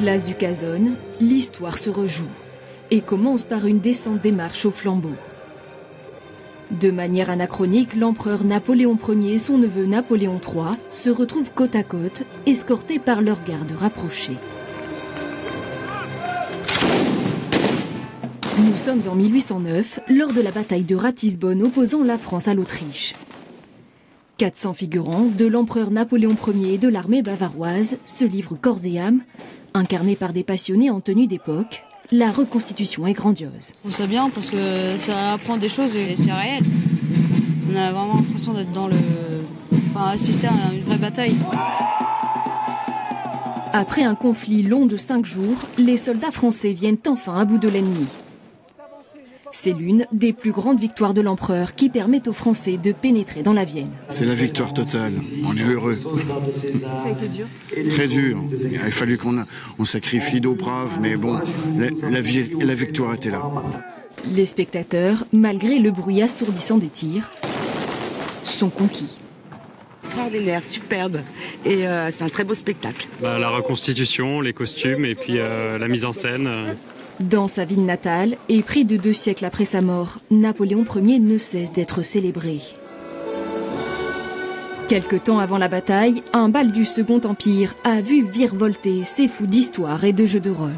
Place du Casone, l'histoire se rejoue et commence par une descente des marches au flambeau. De manière anachronique, l'empereur Napoléon Ier et son neveu Napoléon III se retrouvent côte à côte, escortés par leurs gardes rapprochés. Nous sommes en 1809, lors de la bataille de Ratisbonne opposant la France à l'Autriche. 400 figurants de l'empereur Napoléon Ier et de l'armée bavaroise se livrent corps et âme, incarnés par des passionnés en tenue d'époque. La reconstitution est grandiose. Je trouve ça bien parce que ça apprend des choses et c'est réel. On a vraiment l'impression d'être assister à une vraie bataille. Après un conflit long de 5 jours, les soldats français viennent enfin à bout de l'ennemi. C'est l'une des plus grandes victoires de l'empereur qui permet aux Français de pénétrer dans la Vienne. C'est la victoire totale, on est heureux. Ça a été dur ? Très dur, il a fallu qu'on sacrifie nos braves, mais bon, la victoire était là. Les spectateurs, malgré le bruit assourdissant des tirs, sont conquis. Extraordinaire, superbe, et c'est un très beau spectacle. La reconstitution, les costumes et puis la mise en scène. Dans sa ville natale, et près de 2 siècles après sa mort, Napoléon Ier ne cesse d'être célébré. Quelque temps avant la bataille, un bal du Second Empire a vu virevolter ses fous d'histoire et de jeux de rôle.